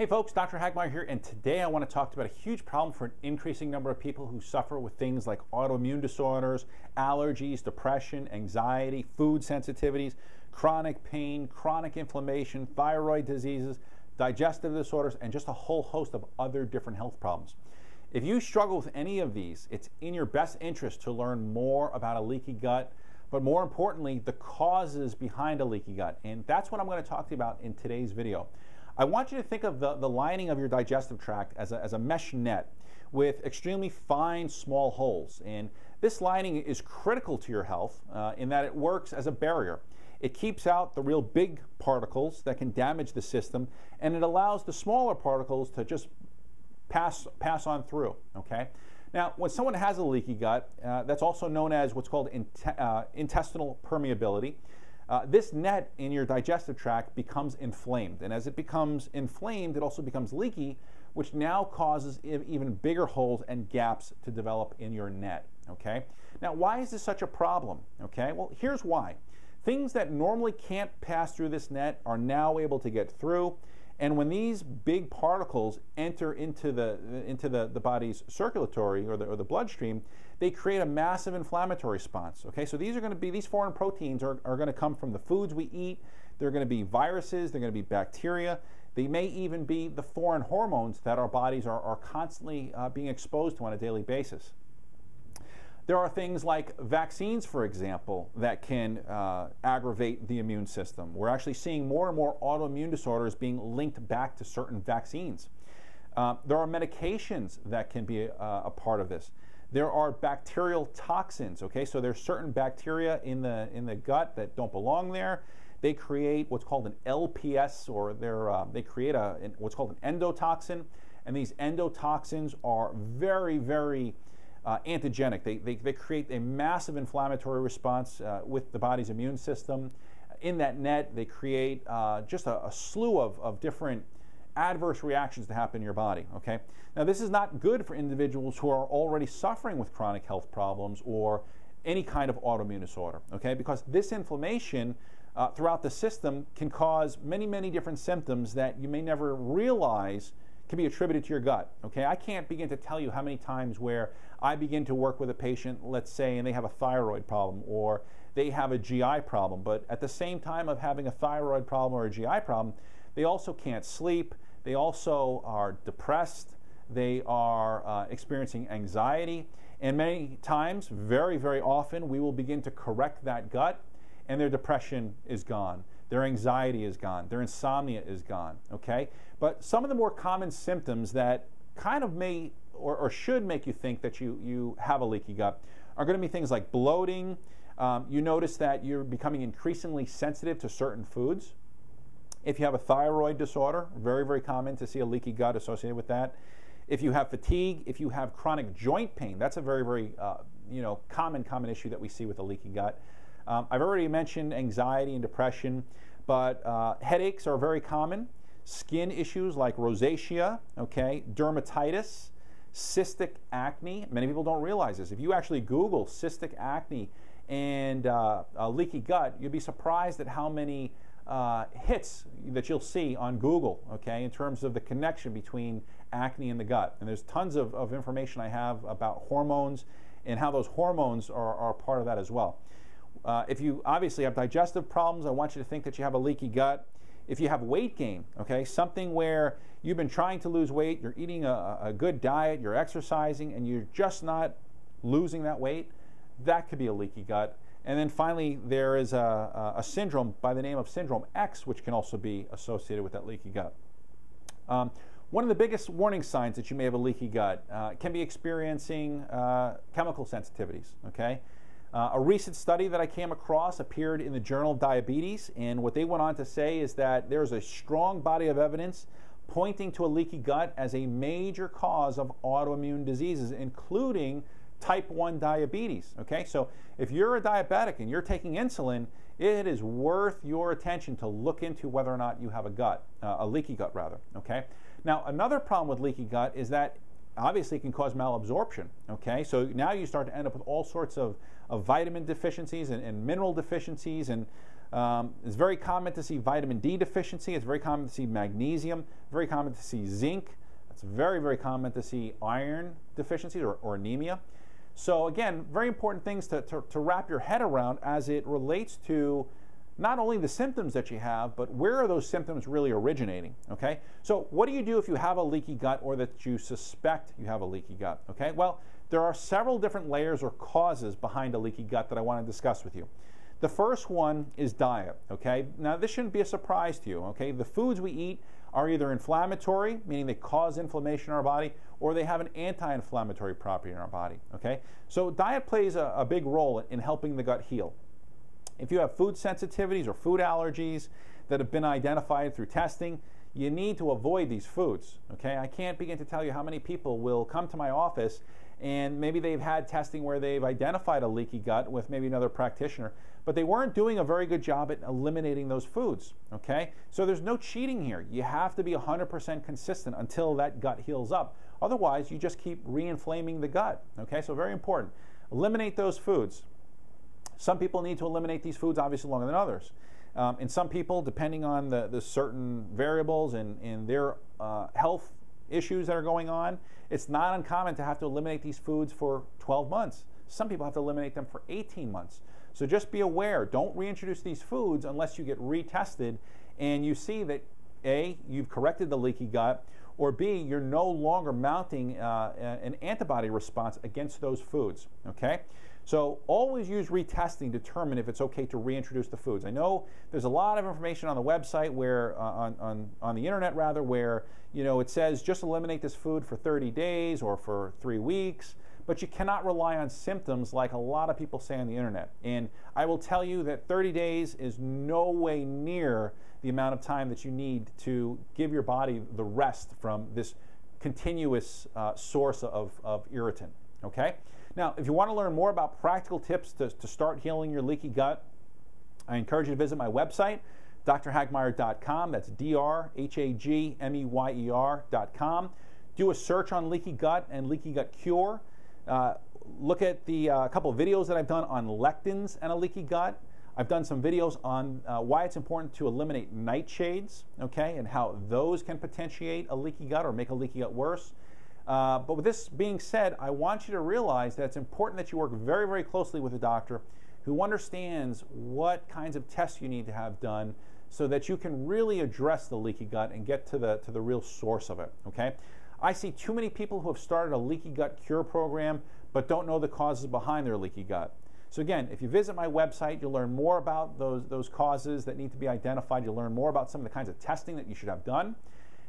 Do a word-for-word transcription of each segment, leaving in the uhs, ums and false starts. Hey folks, Doctor Hagmeyer here, and today I want to talk about a huge problem for an increasing number of people who suffer with things like autoimmune disorders, allergies, depression, anxiety, food sensitivities, chronic pain, chronic inflammation, thyroid diseases, digestive disorders, and just a whole host of other different health problems. If you struggle with any of these, it's in your best interest to learn more about a leaky gut, but more importantly, the causes behind a leaky gut. And that's what I'm going to talk to you about in today's video. I want you to think of the, the lining of your digestive tract as a, as a mesh net with extremely fine, small holes. And this lining is critical to your health uh, in that it works as a barrier. It keeps out the real big particles that can damage the system, and it allows the smaller particles to just pass, pass on through, okay? Now, when someone has a leaky gut, uh, that's also known as what's called in uh, intestinal permeability. Uh, this net in your digestive tract becomes inflamed, and as it becomes inflamed, it also becomes leaky, which now causes even bigger holes and gaps to develop in your net, okay? Now, why is this such a problem, okay? Well, here's why. Things that normally can't pass through this net are now able to get through, and when these big particles enter into the, into the, the body's circulatory or the, or the bloodstream, they create a massive inflammatory response, okay? So these are gonna be, these foreign proteins are, are gonna come from the foods we eat, they're gonna be viruses, they're gonna be bacteria, they may even be the foreign hormones that our bodies are, are constantly uh, being exposed to on a daily basis. There are things like vaccines, for example, that can uh, aggravate the immune system. We're actually seeing more and more autoimmune disorders being linked back to certain vaccines. Uh, there are medications that can be a, a part of this. There are bacterial toxins, okay? So there's certain bacteria in the, in the gut that don't belong there. They create what's called an L P S, or they're, uh, they create a, an, what's called an endotoxin. And these endotoxins are very, very uh, antigenic. They, they, they create a massive inflammatory response uh, with the body's immune system. In that net, they create uh, just a, a slew of, of different adverse reactions to happen in your body, okay? Now, this is not good for individuals who are already suffering with chronic health problems or any kind of autoimmune disorder, okay? Because this inflammation uh, throughout the system can cause many, many different symptoms that you may never realize can be attributed to your gut, okay? I can't begin to tell you how many times where I begin to work with a patient, let's say, and they have a thyroid problem or they have a G I problem, but at the same time of having a thyroid problem or a G I problem, they also can't sleep, they also are depressed, they are uh, experiencing anxiety, and many times, very, very often, we will begin to correct that gut, and their depression is gone, their anxiety is gone, their insomnia is gone, okay? But some of the more common symptoms that kind of may or, or should make you think that you, you have a leaky gut are gonna be things like bloating. Um, you notice that you're becoming increasingly sensitive to certain foods. If you have a thyroid disorder, very, very common to see a leaky gut associated with that. If you have fatigue, if you have chronic joint pain, that's a very, very uh, you know, common, common issue that we see with a leaky gut. Um, I've already mentioned anxiety and depression, but uh, headaches are very common. Skin issues like rosacea, okay, dermatitis, cystic acne. Many people don't realize this. If you actually Google cystic acne and uh, a leaky gut, you'd be surprised at how many Uh, hits that you'll see on Google, okay, in terms of the connection between acne and the gut. And there's tons of, of information I have about hormones and how those hormones are, are part of that as well. Uh, if you obviously have digestive problems, I want you to think that you have a leaky gut. If you have weight gain, okay, something where you've been trying to lose weight, you're eating a, a good diet, you're exercising, and you're just not losing that weight, that could be a leaky gut. And then finally, there is a, a syndrome by the name of Syndrome X, which can also be associated with that leaky gut. Um, one of the biggest warning signs that you may have a leaky gut uh, can be experiencing uh, chemical sensitivities, okay? Uh, a recent study that I came across appeared in the Journal of Diabetes, and what they went on to say is that there's a strong body of evidence pointing to a leaky gut as a major cause of autoimmune diseases, including type one diabetes, okay? So if you're a diabetic and you're taking insulin, it is worth your attention to look into whether or not you have a gut, uh, a leaky gut rather, okay? Now, another problem with leaky gut is that obviously it can cause malabsorption, okay? So now you start to end up with all sorts of, of vitamin deficiencies and, and mineral deficiencies and Um, it's very common to see vitamin D deficiency. It's very common to see magnesium. Very common to see zinc. It's very, very common to see iron deficiencies or, or anemia. So again, very important things to, to, to wrap your head around as it relates to not only the symptoms that you have, but where are those symptoms really originating, okay? So what do you do if you have a leaky gut or that you suspect you have a leaky gut, okay? Well, there are several different layers or causes behind a leaky gut that I want to discuss with you. The first one is diet, okay? Now, this shouldn't be a surprise to you, okay? The foods we eat are either inflammatory, meaning they cause inflammation in our body, or they have an anti-inflammatory property in our body, okay? So diet plays a, a big role in helping the gut heal. If you have food sensitivities or food allergies that have been identified through testing, you need to avoid these foods, okay? I can't begin to tell you how many people will come to my office and maybe they've had testing where they've identified a leaky gut with maybe another practitioner, but they weren't doing a very good job at eliminating those foods, okay? So there's no cheating here. You have to be one hundred percent consistent until that gut heals up. Otherwise, you just keep re-inflaming the gut, okay? So very important. Eliminate those foods. Some people need to eliminate these foods obviously longer than others. Um, and some people, depending on the, the certain variables and, and their uh, health issues that are going on, it's not uncommon to have to eliminate these foods for twelve months. Some people have to eliminate them for eighteen months. So just be aware, don't reintroduce these foods unless you get retested and you see that A, you've corrected the leaky gut, or B, you're no longer mounting uh, an antibody response against those foods, okay? So always use retesting to determine if it's okay to reintroduce the foods. I know there's a lot of information on the website where, uh, on, on, on the internet rather, where you know, it says just eliminate this food for thirty days or for three weeks, but you cannot rely on symptoms like a lot of people say on the internet. And I will tell you that thirty days is no way near the amount of time that you need to give your body the rest from this continuous uh, source of, of irritant, okay? Now, if you want to learn more about practical tips to, to start healing your leaky gut, I encourage you to visit my website, D R Hagmeyer dot com. That's D R H A G M E Y E R dot com. Do a search on leaky gut and leaky gut cure. Uh, look at the uh, couple of videos that I've done on lectins and a leaky gut. I've done some videos on uh, why it's important to eliminate nightshades, okay, and how those can potentiate a leaky gut or make a leaky gut worse. Uh, but with this being said, I want you to realize that it's important that you work very, very closely with a doctor who understands what kinds of tests you need to have done so that you can really address the leaky gut and get to the, to the real source of it, okay? I see too many people who have started a leaky gut cure program but don't know the causes behind their leaky gut. So again, if you visit my website, you'll learn more about those, those causes that need to be identified. You'll learn more about some of the kinds of testing that you should have done.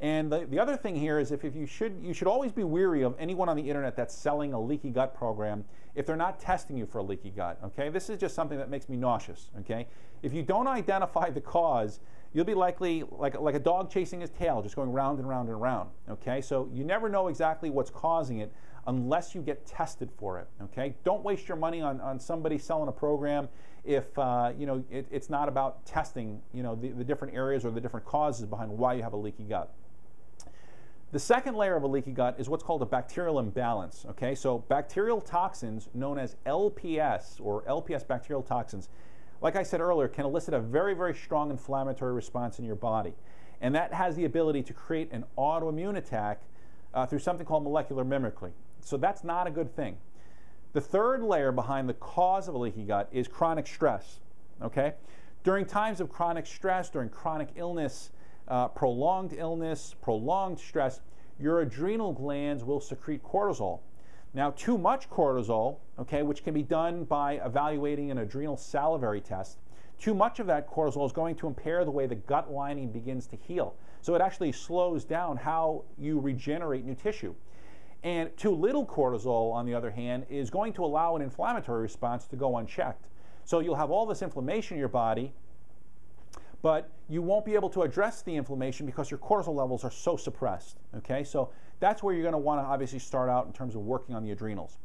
And the, the other thing here is if, if you should, you should always be wary of anyone on the internet that's selling a leaky gut program if they're not testing you for a leaky gut, okay? This is just something that makes me nauseous, okay? If you don't identify the cause, you'll be likely like, like a dog chasing his tail, just going round and round and round, okay? So you never know exactly what's causing it unless you get tested for it, okay? Don't waste your money on, on somebody selling a program if uh, you know, it, it's not about testing you know, the, the different areas or the different causes behind why you have a leaky gut. The second layer of a leaky gut is what's called a bacterial imbalance, okay? So bacterial toxins known as L P S or L P S bacterial toxins, like I said earlier, can elicit a very, very strong inflammatory response in your body. And that has the ability to create an autoimmune attack uh, through something called molecular mimicry. So that's not a good thing. The third layer behind the cause of a leaky gut is chronic stress, okay? During times of chronic stress, during chronic illness, Uh, prolonged illness, prolonged stress, your adrenal glands will secrete cortisol. Now, too much cortisol, okay, which can be done by evaluating an adrenal salivary test, too much of that cortisol is going to impair the way the gut lining begins to heal. So it actually slows down how you regenerate new tissue. And too little cortisol, on the other hand, is going to allow an inflammatory response to go unchecked. So you'll have all this inflammation in your body, but you won't be able to address the inflammation because your cortisol levels are so suppressed, okay? So that's where you're gonna wanna obviously start out in terms of working on the adrenals.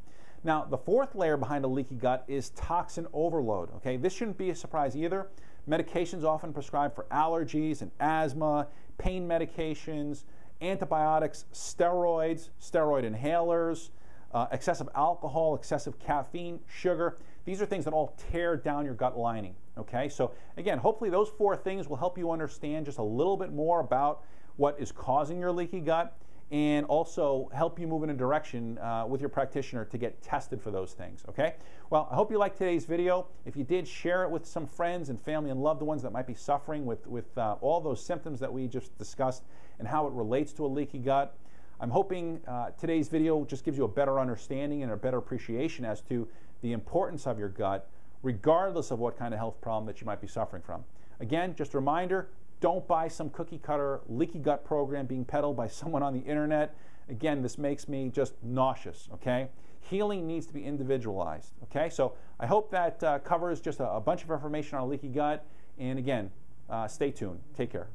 Now, the fourth layer behind a leaky gut is toxin overload, okay? This shouldn't be a surprise either. Medications often prescribed for allergies and asthma, pain medications, antibiotics, steroids, steroid inhalers, uh, excessive alcohol, excessive caffeine, sugar. These are things that all tear down your gut lining, okay? So again, hopefully those four things will help you understand just a little bit more about what is causing your leaky gut, and also help you move in a direction uh, with your practitioner to get tested for those things, okay? Well, I hope you liked today's video. If you did, share it with some friends and family and loved ones that might be suffering with, with uh, all those symptoms that we just discussed and how it relates to a leaky gut. I'm hoping uh, today's video just gives you a better understanding and a better appreciation as to the importance of your gut, regardless of what kind of health problem that you might be suffering from. Again, just a reminder, don't buy some cookie cutter leaky gut program being peddled by someone on the internet. Again, this makes me just nauseous, okay? Healing needs to be individualized, okay? So I hope that uh, covers just a, a bunch of information on leaky gut. And again, uh, stay tuned. Take care.